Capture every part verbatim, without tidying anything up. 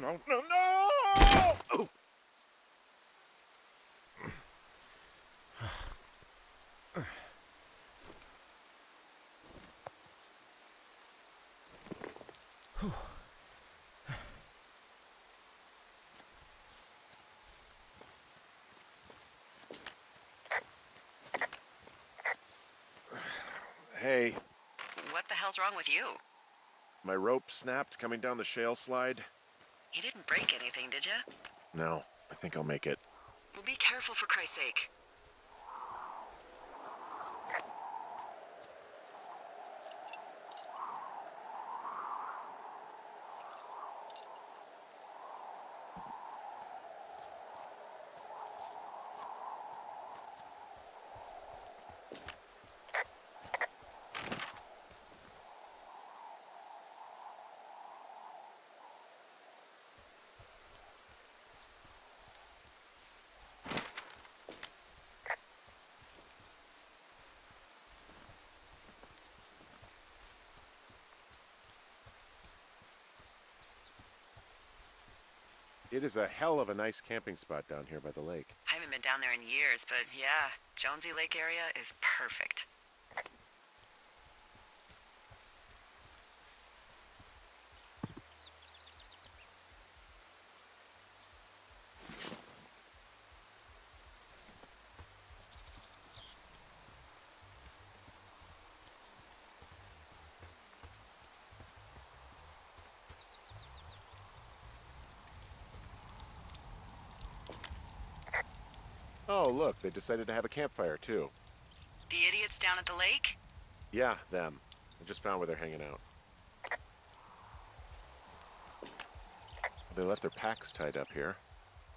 no, no, no! Oh. Hey. What the hell's wrong with you? My rope snapped coming down the shale slide. You didn't break anything, did you? No, I think I'll make it. Well, be careful for Christ's sake. It is a hell of a nice camping spot down here by the lake. I haven't been down there in years, but yeah, Jonesy Lake area is perfect. Oh, look, they decided to have a campfire, too. The idiots down at the lake? Yeah, them. I just found where they're hanging out. They left their packs tied up here.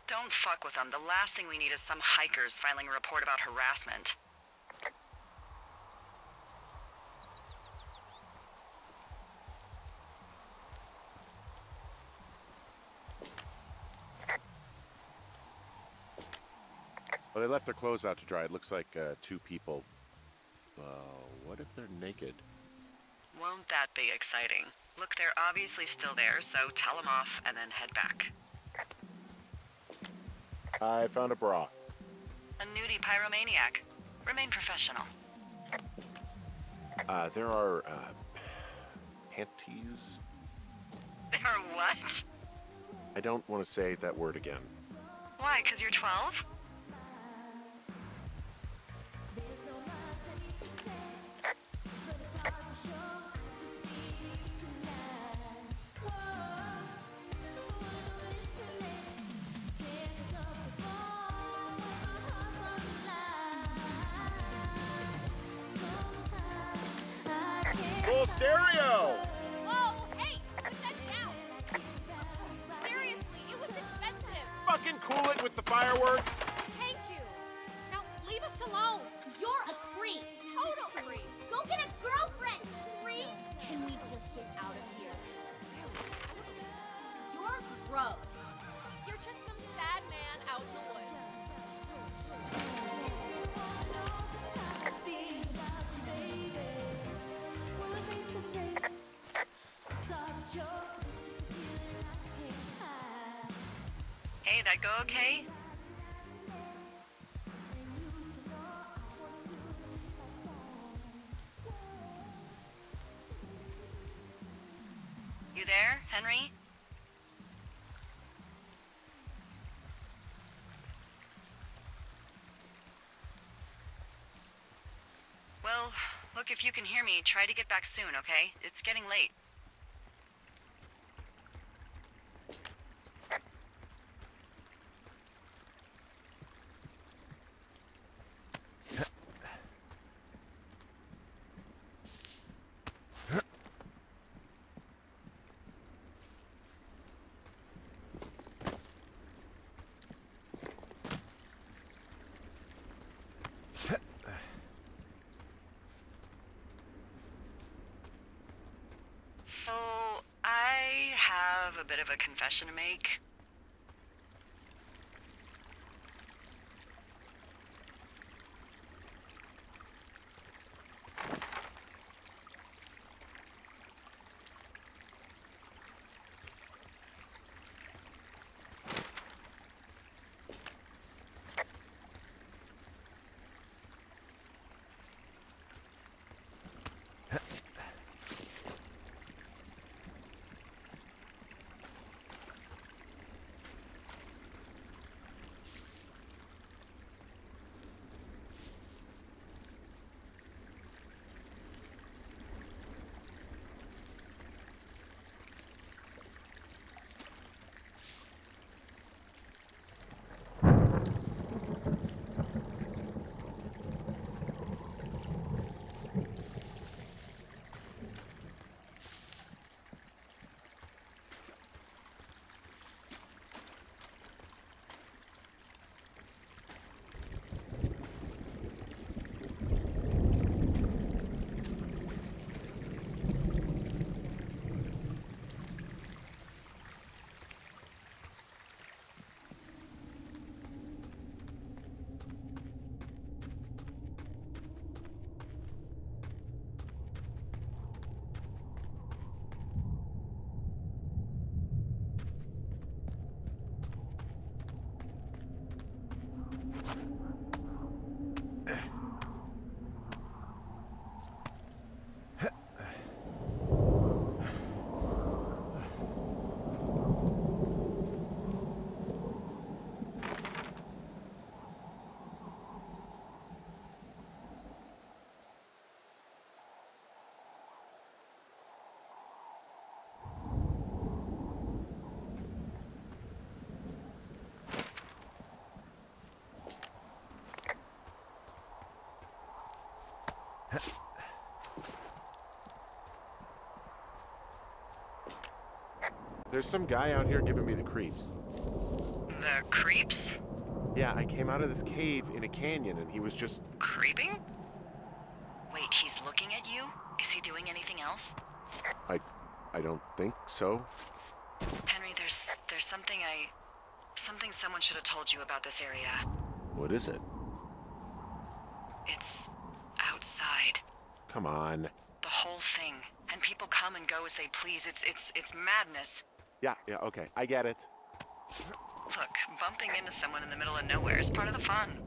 Don't fuck with them. The last thing we need is some hikers filing a report about harassment. Well, they left their clothes out to dry. It looks like uh, two people. Uh, what if they're naked? Won't that be exciting? Look, they're obviously still there, so tell them off and then head back. I found a bra. A nudie pyromaniac. Remain professional. Uh, there are uh, panties. There are what? I don't want to say that word again. Why? Because you're twelve? Stereo! Whoa, hey, put that down! Seriously, it was expensive! Fucking cool it with the fireworks! Thank you! Now leave us alone! You're a creep! Total creep! Go get a girlfriend, creep! Can we just get out of here? You're gross! You're just some sad man out in the woods. Hey, that go okay? You there, Henry? Well, look, if you can hear me, try to get back soon, okay? It's getting late. A bit of a confession to make. There's some guy out here giving me the creeps. The creeps? Yeah, I came out of this cave in a canyon and he was just... Creeping? Wait, he's looking at you? Is he doing anything else? I... I don't think so. Henry, there's... there's something I... something someone should have told you about this area. What is it? It's... outside. Come on. The whole thing. And people come and go as they please. It's... it's... it's madness. Yeah, yeah, okay. I get it. Look, bumping into someone in the middle of nowhere is part of the fun.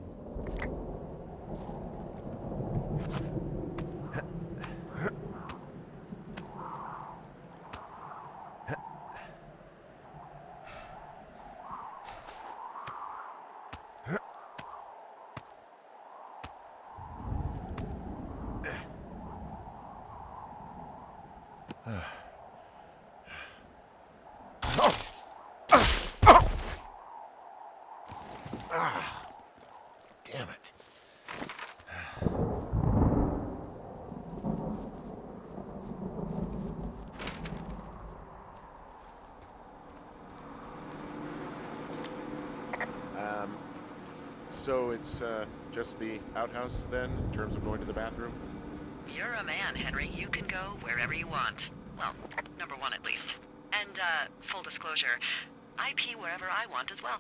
So it's uh, just the outhouse then, in terms of going to the bathroom? You're a man, Henry. You can go wherever you want. Well, number one at least. And uh, full disclosure, I pee wherever I want as well.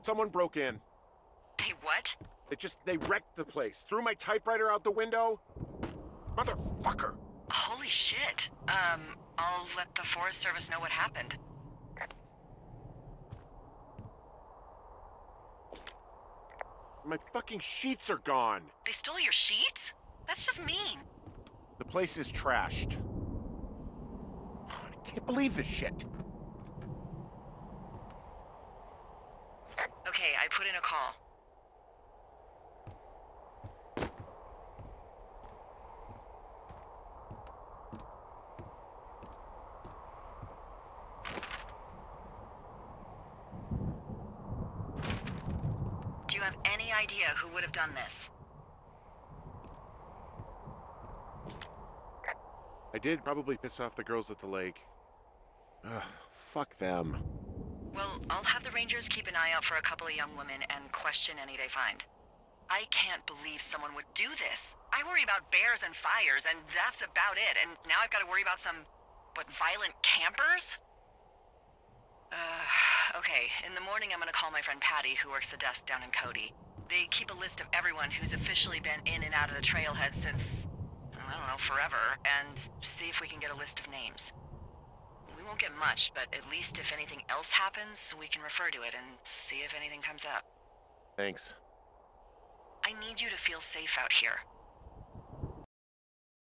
Someone broke in. They what? They just, they wrecked the place. Threw my typewriter out the window. Motherfucker. Holy shit. Um, I'll let the Forest Service know what happened. My fucking sheets are gone. They stole your sheets? That's just mean. The place is trashed. I can't believe this shit. Okay, I put in a call. Do you have any idea who would have done this? I did probably piss off the girls at the lake. Ugh, fuck them. Well, I'll have the Rangers keep an eye out for a couple of young women and question any they find. I can't believe someone would do this. I worry about bears and fires, and that's about it. And now I've got to worry about some, what, violent campers? Uh, okay, in the morning I'm gonna call my friend Patty, who works the desk down in Cody. They keep a list of everyone who's officially been in and out of the trailhead since, I don't know, forever, and see if we can get a list of names. We won't get much, but at least if anything else happens, we can refer to it and see if anything comes up. Thanks. I need you to feel safe out here.